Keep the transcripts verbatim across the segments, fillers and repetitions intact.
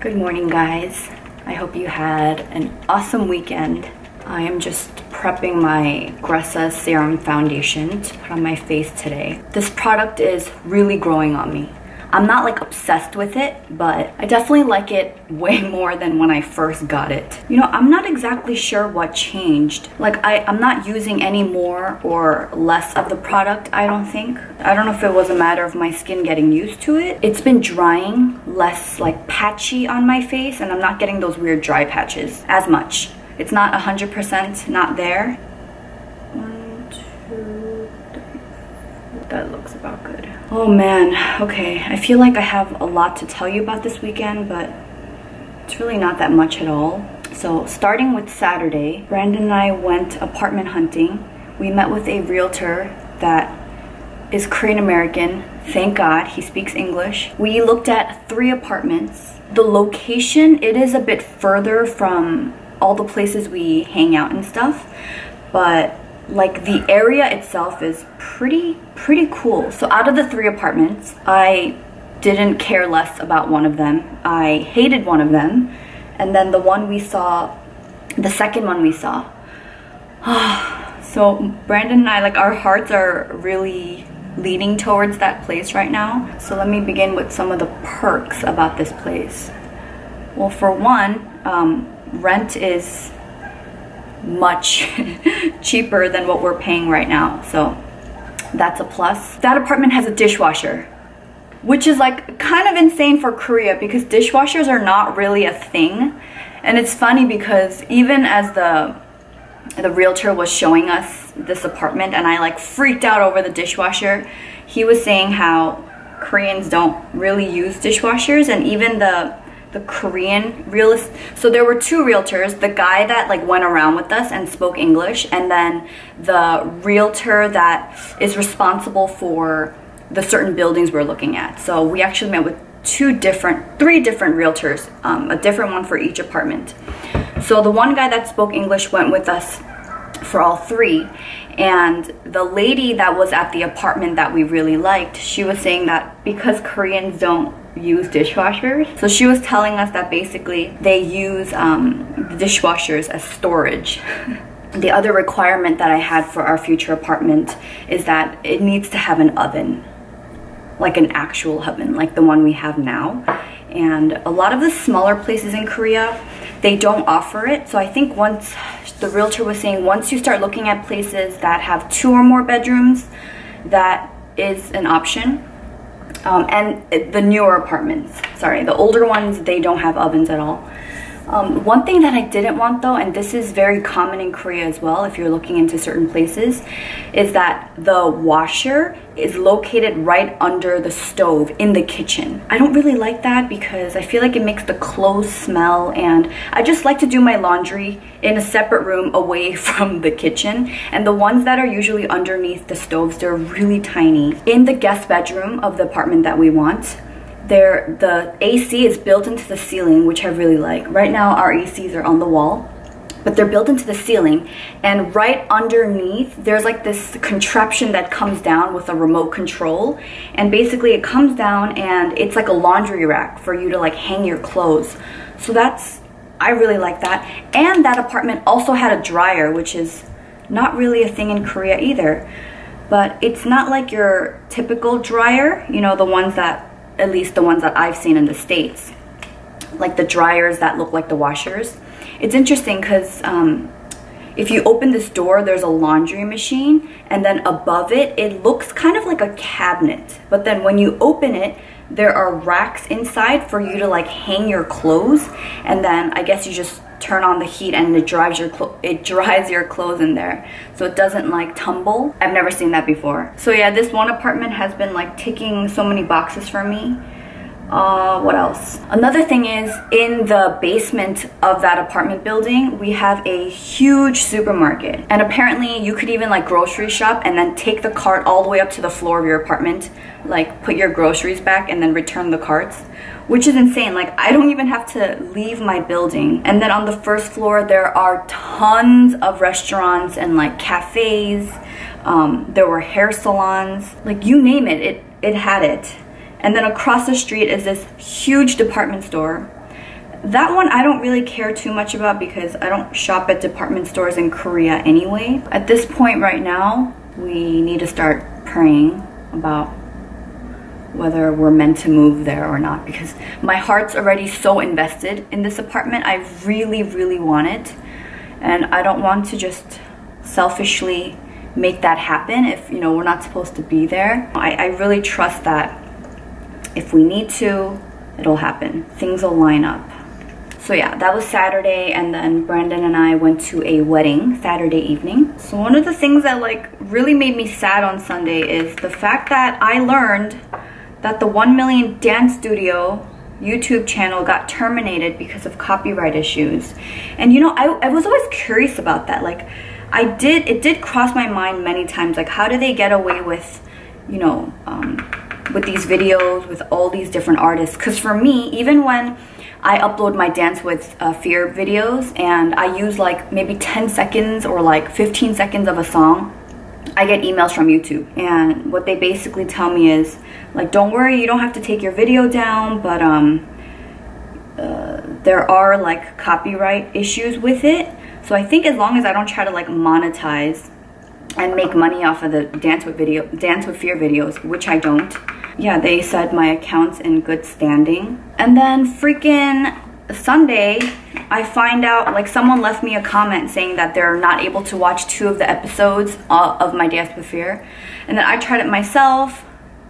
Good morning, guys. I hope you had an awesome weekend. I am just prepping my Gressa Serum Foundation to put on my face today. This product is really growing on me. I'm not like obsessed with it, but I definitely like it way more than when I first got it. You know, I'm not exactly sure what changed. Like I, I'm not using any more or less of the product, I don't think. I don't know if it was a matter of my skin getting used to it. It's been drying, less like patchy on my face, and I'm not getting those weird dry patches as much. It's not one hundred percent not there. One, two, three. That looks about good. Oh man, okay. I feel like I have a lot to tell you about this weekend, but it's really not that much at all. So starting with Saturday, Brandon and I went apartment hunting. We met with a realtor that is Korean-American. Thank God, he speaks English. We looked at three apartments. The location, it is a bit further from all the places we hang out and stuff, but like the area itself is pretty pretty cool. So out of the three apartments, I didn't care less about one of them. I hated one of them, and then the one we saw, the second one we saw, so Brandon and I, like, our hearts are really leaning towards that place right now. So let me begin with some of the perks about this place. Well, for one, um, rent is much cheaper than what we're paying right now, so that's a plus. That apartment has a dishwasher, which is like kind of insane for Korea because dishwashers are not really a thing. And it's funny because even as the the realtor was showing us this apartment and I like freaked out over the dishwasher, he was saying how Koreans don't really use dishwashers, and even the the Korean realist. So there were two realtors, the guy that like went around with us and spoke English, and then the realtor that is responsible for the certain buildings we're looking at. So we actually met with two different, three different realtors, um, a different one for each apartment. So the one guy that spoke English went with us for all three, and the lady that was at the apartment that we really liked, she was saying that because Koreans don't use dishwashers, so she was telling us that basically they use um, dishwashers as storage. The other requirement that I had for our future apartment is that it needs to have an oven, like an actual oven like the one we have now. And a lot of the smaller places in Korea, they don't offer it. So I think once, the realtor was saying, once you start looking at places that have two or more bedrooms, that is an option. Um, and the newer apartments, sorry, the older ones, they don't have ovens at all. Um, one thing that I didn't want though, and this is very common in Korea as well if you're looking into certain places, is that the washer is located right under the stove in the kitchen. I don't really like that because I feel like it makes the clothes smell, and I just like to do my laundry in a separate room away from the kitchen. And the ones that are usually underneath the stoves, they're really tiny. In the guest bedroom of the apartment that we want, There, the A C is built into the ceiling, which I really like. Right now our A Cs are on the wall, but they're built into the ceiling, and right underneath there's like this contraption that comes down with a remote control, and basically it comes down and it's like a laundry rack for you to like hang your clothes. So that's, I really like that. And that apartment also had a dryer, which is not really a thing in Korea either, but it's not like your typical dryer, you know, the ones that, at least the ones that I've seen in the States, like the dryers that look like the washers. It's interesting because um, if you open this door, there's a laundry machine, and then above it, it looks kind of like a cabinet. But then when you open it, there are racks inside for you to like hang your clothes, and then I guess you just turn on the heat and it dries your clo- it dries your clothes in there, so it doesn't like tumble. I've never seen that before. So yeah, this one apartment has been like ticking so many boxes for me. Uh, what else? Another thing is, in the basement of that apartment building, we have a huge supermarket, and apparently you could even like grocery shop and then take the cart all the way up to the floor of your apartment, like put your groceries back and then return the carts, which is insane. Like, I don't even have to leave my building. And then on the first floor, there are tons of restaurants and like cafes. Um, there were hair salons, like you name it, it, it had it. And then across the street is this huge department store. That one I don't really care too much about because I don't shop at department stores in Korea anyway. At this point right now, we need to start praying about whether we're meant to move there or not, because my heart's already so invested in this apartment. I really, really want it, and I don't want to just selfishly make that happen if, you know, we're not supposed to be there. I, I really trust that if we need to, it'll happen. Things will line up. So yeah, that was Saturday, and then Brandon and I went to a wedding Saturday evening. So one of the things that like really made me sad on Sunday is the fact that I learned that the one million Dance Studio YouTube channel got terminated because of copyright issues. And you know, I, I was always curious about that. Like, I did, it did cross my mind many times, like how do they get away with, you know, um, with these videos, with all these different artists? Because for me, even when I upload my Dance with uh, Fear videos and I use like maybe ten seconds or like fifteen seconds of a song, I get emails from YouTube, and what they basically tell me is like, don't worry, you don't have to take your video down, but um, uh, there are like copyright issues with it. So I think as long as I don't try to like monetize and make money off of the Dance with video, Dance with Fear videos, which I don't. Yeah, they said my account's in good standing. And then freaking Sunday, I find out, like someone left me a comment saying that they're not able to watch two of the episodes of my Dance with Fear. And then I tried it myself,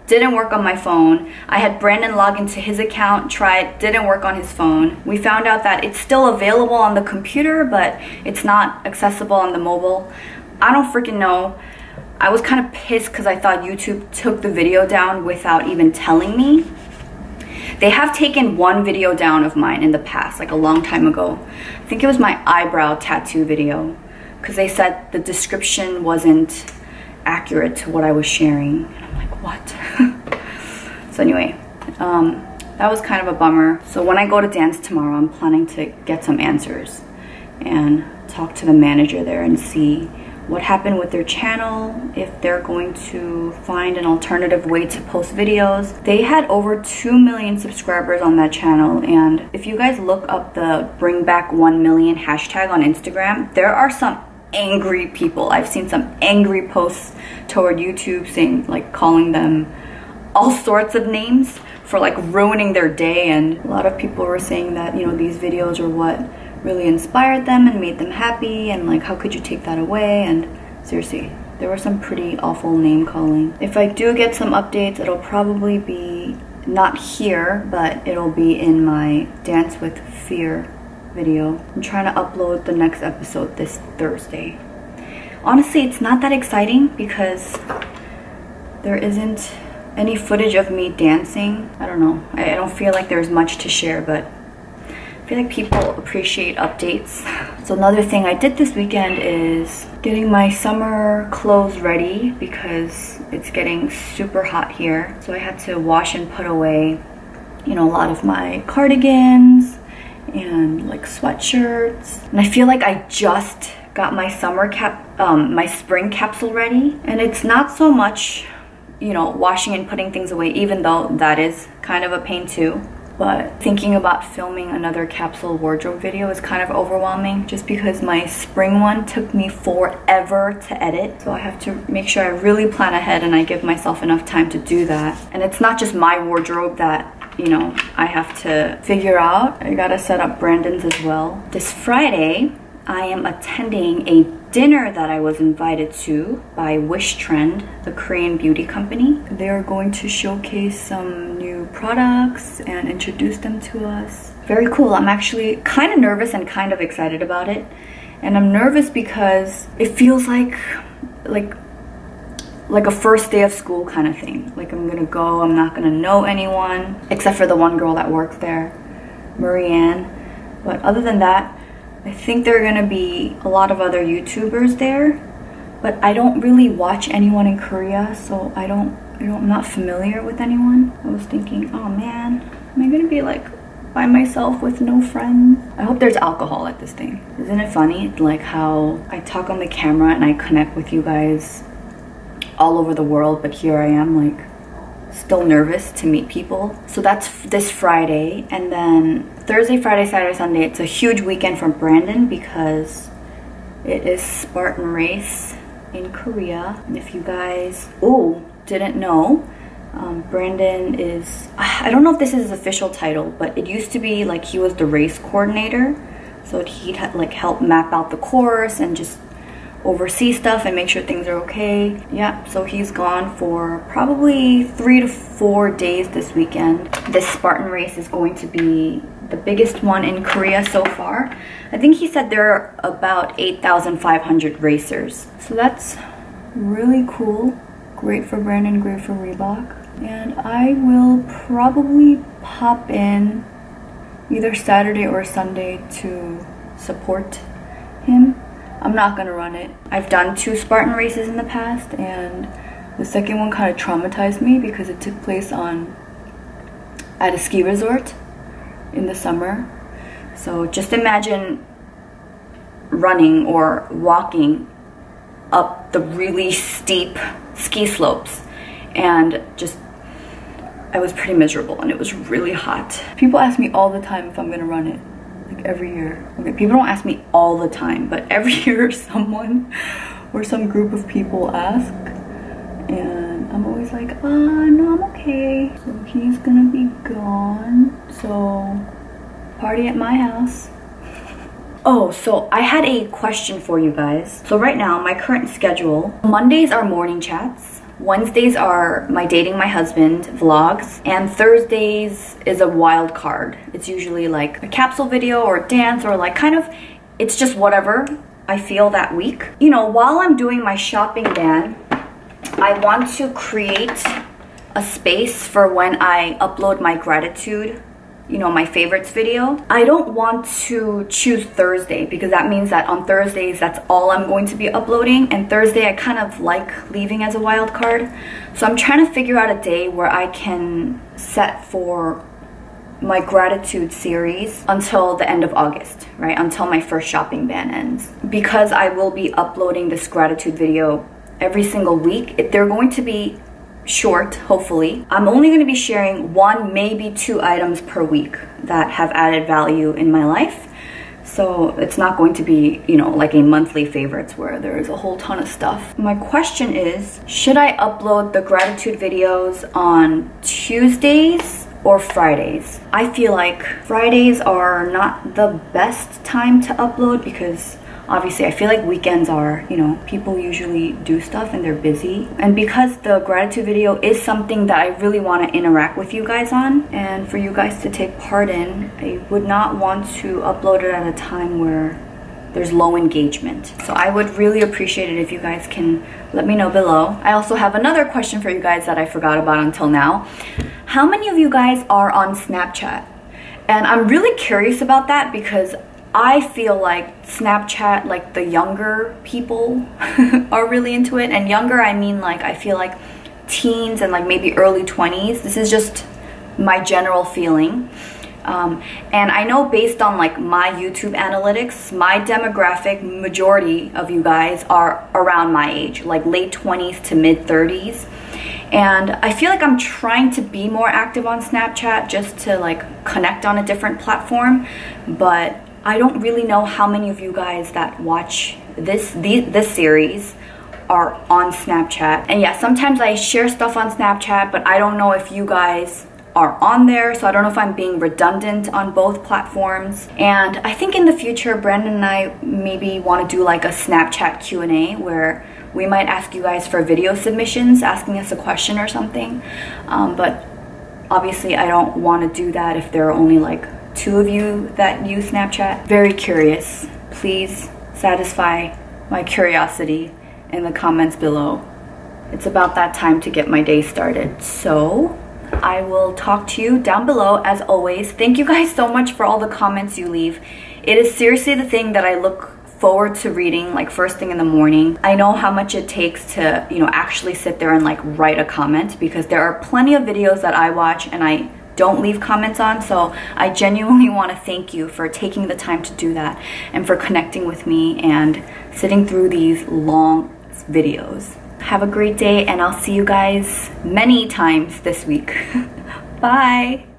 didn't work on my phone. I had Brandon log into his account, tried, didn't work on his phone. We found out that it's still available on the computer, but it's not accessible on the mobile. I don't freaking know. I was kind of pissed because I thought YouTube took the video down without even telling me. They have taken one video down of mine in the past, like a long time ago. I think it was my eyebrow tattoo video, because they said the description wasn't accurate to what I was sharing. And I'm like, what? So anyway, um, that was kind of a bummer. So when I go to dance tomorrow, I'm planning to get some answers and talk to the manager there and see what happened with their channel, if they're going to find an alternative way to post videos. They had over two million subscribers on that channel, and if you guys look up the Bring Back one million hashtag on Instagram, there are some angry people. I've seen some angry posts toward YouTube saying, like calling them all sorts of names for like ruining their day, and a lot of people were saying that, you know, these videos are what really inspired them and made them happy, and like how could you take that away. And seriously, there were some pretty awful name calling. If I do get some updates, it'll probably be not here, but it'll be in my Dance with Fear video. I'm trying to upload the next episode this Thursday. Honestly, it's not that exciting because there isn't any footage of me dancing. I don't know, I don't feel like there's much to share, but I feel like people appreciate updates. So another thing I did this weekend is getting my summer clothes ready because it's getting super hot here. So I had to wash and put away, you know, a lot of my cardigans and like sweatshirts. And I feel like I just got my summer cap, um, my spring capsule ready. And it's not so much, you know, washing and putting things away, even though that is kind of a pain too. But thinking about filming another capsule wardrobe video is kind of overwhelming just because my spring one took me forever to edit. So I have to make sure I really plan ahead and I give myself enough time to do that. And it's not just my wardrobe that, you know, I have to figure out. I gotta set up Brandon's as well. This Friday, I am attending a dinner that I was invited to by Wish Trend, the Korean beauty company. They're going to showcase some new products and introduce them to us. Very cool. I'm actually kind of nervous and kind of excited about it. And I'm nervous because it feels like like like a first day of school kind of thing. Like I'm gonna go, I'm not gonna know anyone except for the one girl that works there, Marianne. But other than that, I think there are gonna be a lot of other YouTubers there, but I don't really watch anyone in Korea, so I don't, I don't I'm not familiar with anyone. I was thinking, oh man, am I gonna be like by myself with no friends? I hope there's alcohol at this thing. Isn't it funny, like how I talk on the camera and I connect with you guys all over the world, but here I am like still nervous to meet people. So that's this Friday, and then Thursday, Friday, Saturday, Sunday, it's a huge weekend for Brandon because it is Spartan Race in Korea. And if you guys, oh, didn't know, um, Brandon is, I don't know if this is his official title, but it used to be like he was the race coordinator. So he'd like help map out the course and just oversee stuff and make sure things are okay. Yeah, so he's gone for probably three to four days this weekend. This Spartan Race is going to be the biggest one in Korea so far. I think he said there are about eight thousand five hundred racers. So that's really cool. Great for Brandon, great for Reebok. And I will probably pop in either Saturday or Sunday to support him. I'm not gonna run it. I've done two Spartan races in the past, and the second one kind of traumatized me because it took place on at a ski resort in the summer. So just imagine running or walking up the really steep ski slopes, and just I was pretty miserable, and it was really hot. People ask me all the time if I'm gonna run it. Like every year. Okay, people don't ask me all the time, but every year someone or some group of people ask, and I'm always like, ah, oh, no, I'm okay. So he's gonna be gone. So party at my house. Oh, so I had a question for you guys. So right now, my current schedule, Mondays are morning chats. Wednesdays are my dating my husband vlogs, and Thursdays is a wild card. It's usually like a capsule video or dance or like kind of, it's just whatever I feel that week. You know, while I'm doing my shopping ban, I want to create a space for when I upload my gratitude, you know, my favorites video. I don't want to choose Thursday because that means that on Thursdays, that's all I'm going to be uploading. And Thursday, I kind of like leaving as a wild card. So I'm trying to figure out a day where I can set for my gratitude series until the end of August, right? Until my first shopping ban ends. Because I will be uploading this gratitude video every single week, if they're going to be short, hopefully. I'm only going to be sharing one, maybe two items per week that have added value in my life. So it's not going to be, you know, like a monthly favorites where there is a whole ton of stuff. My question is, should I upload the gratitude videos on Tuesdays or Fridays? I feel like Fridays are not the best time to upload because obviously, I feel like weekends are, you know, people usually do stuff and they're busy. And because the gratitude video is something that I really want to interact with you guys on and for you guys to take part in, I would not want to upload it at a time where there's low engagement. So I would really appreciate it if you guys can let me know below. I also have another question for you guys that I forgot about until now. How many of you guys are on Snapchat? And I'm really curious about that because I feel like Snapchat, like the younger people are really into it. And younger, I mean like I feel like teens and like maybe early twenties. This is just my general feeling. Um, and I know based on like my YouTube analytics, my demographic majority of you guys are around my age, like late twenties to mid thirties. And I feel like I'm trying to be more active on Snapchat just to like connect on a different platform. But I don't really know how many of you guys that watch this the, this series are on Snapchat. And yeah, sometimes I share stuff on Snapchat, but I don't know if you guys are on there, so I don't know if I'm being redundant on both platforms. And I think in the future, Brandon and I maybe want to do like a Snapchat Q and A where we might ask you guys for video submissions, asking us a question or something. Um, but obviously I don't want to do that if there are only like two of you that use Snapchat. Very curious. Please satisfy my curiosity in the comments below. It's about that time to get my day started. So I will talk to you down below as always. Thank you guys so much for all the comments you leave. It is seriously the thing that I look forward to reading like first thing in the morning. I know how much it takes to, you know, actually sit there and like write a comment because there are plenty of videos that I watch and I don't leave comments on, so I genuinely want to thank you for taking the time to do that and for connecting with me and sitting through these long videos. Have a great day, and I'll see you guys many times this week. Bye!